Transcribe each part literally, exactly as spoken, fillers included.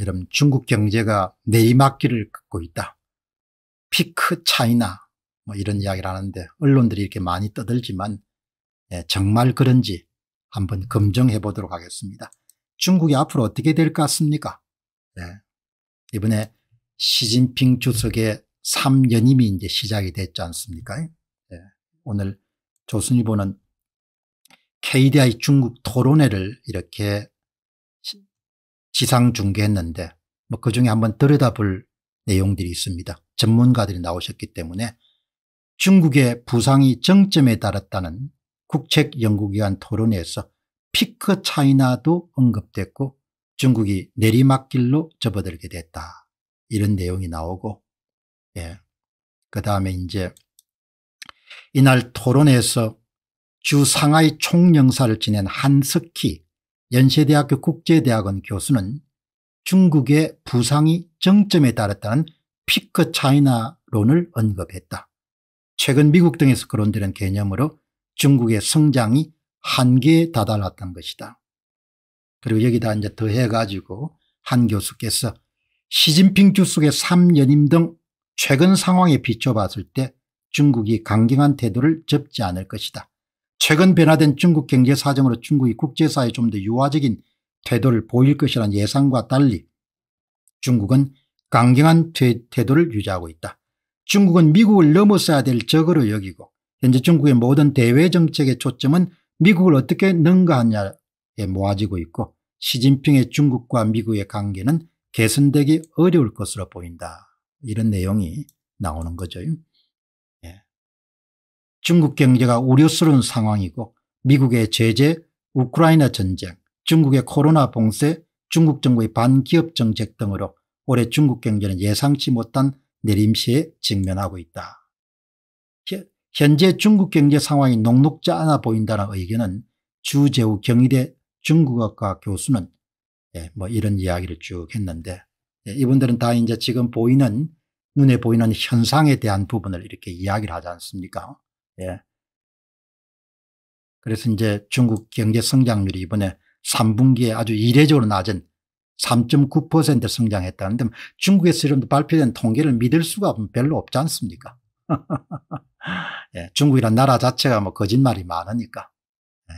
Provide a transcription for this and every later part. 여러분, 중국 경제가 내리막길을 걷고 있다. 피크 차이나 뭐 이런 이야기를 하는데 언론들이 이렇게 많이 떠들지만 예, 정말 그런지 한번 검증해 보도록 하겠습니다. 중국이 앞으로 어떻게 될 것 같습니까? 예, 이번에 시진핑 주석의 삼 연임이 이제 시작이 됐지 않습니까? 예, 오늘 조선일보는 케이디아이 중국 토론회를 이렇게 지상 중계했는데 뭐 그중에 한번 들여다볼 내용들이 있습니다. 전문가들이 나오셨기 때문에 중국의 부상이 정점에 달았다는 국책연구기관 토론회에서 피크 차이나도 언급됐고 중국이 내리막길로 접어들게 됐다. 이런 내용이 나오고 예. 그 다음에 이제 이날 토론회에서 주 상하이 총영사를 지낸 한석희 연세대학교 국제대학원 교수는 중국의 부상이 정점에 달했다는 피크 차이나론을 언급했다. 최근 미국 등에서 거론되는 개념으로 중국의 성장이 한계에 다다랐던 것이다. 그리고 여기다 이제 더해가지고 한 교수께서 시진핑 주석의 삼 연임 등 최근 상황에 비춰봤을 때 중국이 강경한 태도를 접지 않을 것이다. 최근 변화된 중국 경제 사정으로 중국이 국제사회에 좀 더 유화적인 태도를 보일 것이라는 예상과 달리 중국은 강경한 태도를 유지하고 있다. 중국은 미국을 넘어서야 될 적으로 여기고 현재 중국의 모든 대외 정책의 초점은 미국을 어떻게 능가하냐에 모아지고 있고 시진핑의 중국과 미국의 관계는 개선되기 어려울 것으로 보인다. 이런 내용이 나오는 거죠. 예. 중국 경제가 우려스러운 상황이고 미국의 제재, 우크라이나 전쟁, 중국의 코로나 봉쇄, 중국 정부의 반기업 정책 등으로 올해 중국 경제는 예상치 못한 내림세에 직면하고 있다. 현재 중국 경제 상황이 녹록지 않아 보인다는 의견은 주재우 경희대 중국학과 교수는 예, 뭐 이런 이야기를 쭉 했는데 예, 이분들은 다 이제 지금 보이는 눈에 보이는 현상에 대한 부분을 이렇게 이야기를 하지 않습니까? 예. 그래서 이제 중국 경제 성장률이 이번에 삼 분기에 아주 이례적으로 낮은 삼 점 구 퍼센트 성장했다는데 중국에서 이런 발표된 통계를 믿을 수가 별로 없지 않습니까? 예, 중국이란 나라 자체가 뭐 거짓말이 많으니까. 예.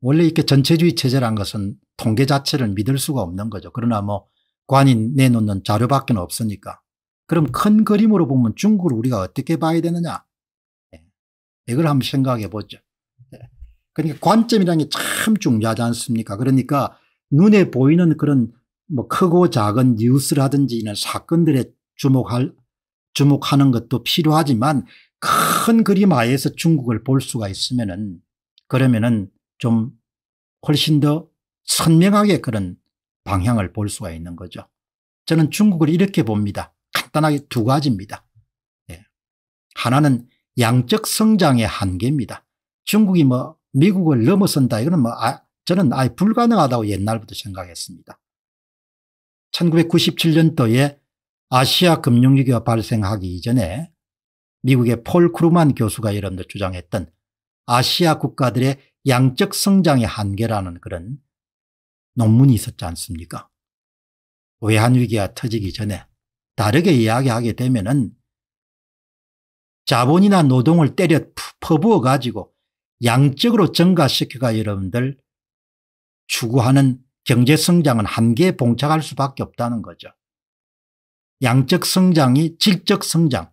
원래 이렇게 전체주의 체제란 것은 통계 자체를 믿을 수가 없는 거죠. 그러나 뭐 관인 내놓는 자료밖에 없으니까. 그럼 큰 그림으로 보면 중국을 우리가 어떻게 봐야 되느냐. 예. 이걸 한번 생각해 보죠. 예. 그러니까 관점이라는 게 참 중요하지 않습니까? 그러니까 눈에 보이는 그런 뭐 크고 작은 뉴스라든지 이런 사건들에 주목할 주목하는 것도 필요하지만 큰 그림 하에서 중국을 볼 수가 있으면은 그러면은 좀 훨씬 더 선명하게 그런 방향을 볼 수가 있는 거죠. 저는 중국을 이렇게 봅니다. 간단하게 두 가지입니다. 예. 하나는 양적 성장의 한계입니다. 중국이 뭐 미국을 넘어선다 이거는 뭐 아, 저는 아예 불가능하다고 옛날부터 생각했습니다. 천구백구십칠 년도에 아시아 금융위기가 발생하기 이전에 미국의 폴 크루만 교수가 여러분들 주장했던 아시아 국가들의 양적 성장의 한계라는 그런 논문이 있었지 않습니까? 외환위기가 터지기 전에 다르게 이야기하게 되면은 자본이나 노동을 때려 퍼부어 가지고 양적으로 증가시켜가 여러분들 추구하는 경제성장은 한계에 봉착할 수밖에 없다는 거죠. 양적 성장이 질적 성장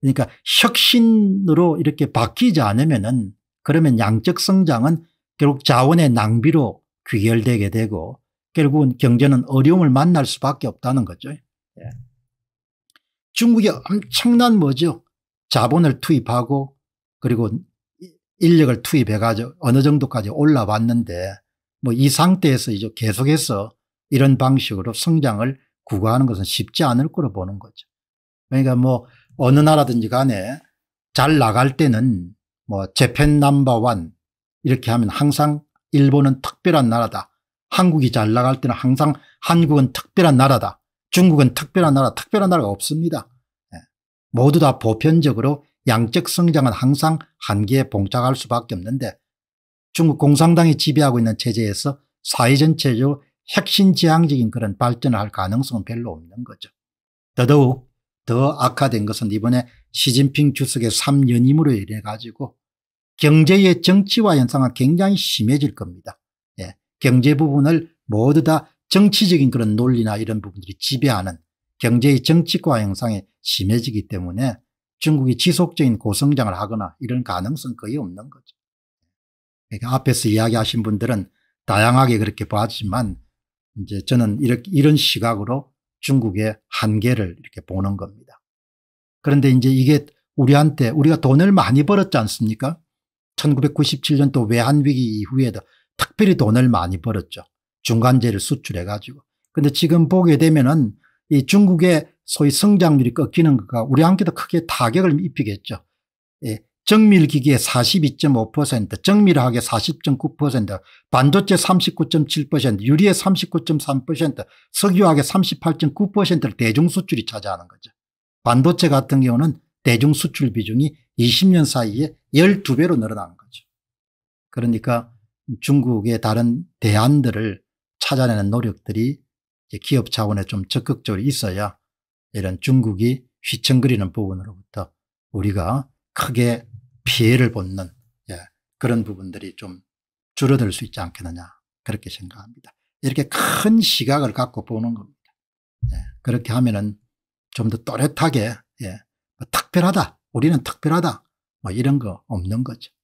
그러니까 혁신으로 이렇게 바뀌지 않으면은 그러면 양적 성장은 결국 자원의 낭비로 귀결되게 되고 결국은 경제는 어려움을 만날 수밖에 없다는 거죠. 예. 중국이 엄청난 뭐죠? 자본을 투입하고 그리고 인력을 투입해가지고 어느 정도까지 올라왔는데 뭐 이 상태에서 이제 계속해서 이런 방식으로 성장을 구가하는 것은 쉽지 않을 거로 보는 거죠. 그러니까 뭐 어느 나라든지 간에 잘 나갈 때는 뭐 재팬 넘버원 이렇게 하면 항상 일본은 특별한 나라다. 한국이 잘 나갈 때는 항상 한국은 특별한 나라다. 중국은 특별한 나라, 특별한 나라가 없습니다. 모두 다 보편적으로 양적 성장은 항상 한계에 봉착할 수밖에 없는데 중국 공산당이 지배하고 있는 체제에서 사회 전체적으로 혁신지향적인 그런 발전을 할 가능성은 별로 없는 거죠. 더더욱 더 악화된 것은 이번에 시진핑 주석의 삼 연임으로 인해 가지고 경제의 정치화 현상은 굉장히 심해질 겁니다. 예. 경제 부분을 모두 다 정치적인 그런 논리나 이런 부분들이 지배하는 경제의 정치화 현상이 심해지기 때문에 중국이 지속적인 고성장을 하거나 이런 가능성은 거의 없는 거죠. 그러니까 앞에서 이야기하신 분들은 다양하게 그렇게 봤지만 이제 저는 이렇게 이런 시각으로 중국의 한계를 이렇게 보는 겁니다. 그런데 이제 이게 우리한테 우리가 돈을 많이 벌었지 않습니까? 천구백구십칠 년도 외환위기 이후에도 특별히 돈을 많이 벌었죠. 중간재를 수출해 가지고. 근데 지금 보게 되면은 이 중국의 소위 성장률이 꺾이는 것과 우리한테도 크게 타격을 입히겠죠. 예. 정밀기기에 사십이 점 오 퍼센트, 정밀학에 사십 점 구 퍼센트, 반도체 삼십구 점 칠 퍼센트, 유리에 삼십구 점 삼 퍼센트, 석유학에 삼십팔 점 구 퍼센트를 대중수출이 차지하는 거죠. 반도체 같은 경우는 대중수출 비중이 이십 년 사이에 열두 배로 늘어난 거죠. 그러니까 중국의 다른 대안들을 찾아내는 노력들이 기업 차원에 좀 적극적으로 있어야 이런 중국이 휘청거리는 부분으로부터 우리가 크게 피해를 받는, 예, 그런 부분들이 좀 줄어들 수 있지 않겠느냐 그렇게 생각합니다. 이렇게 큰 시각을 갖고 보는 겁니다. 예, 그렇게 하면은 좀 더 또렷하게, 예, 특별하다, 우리는 특별하다 뭐 이런 거 없는 거죠.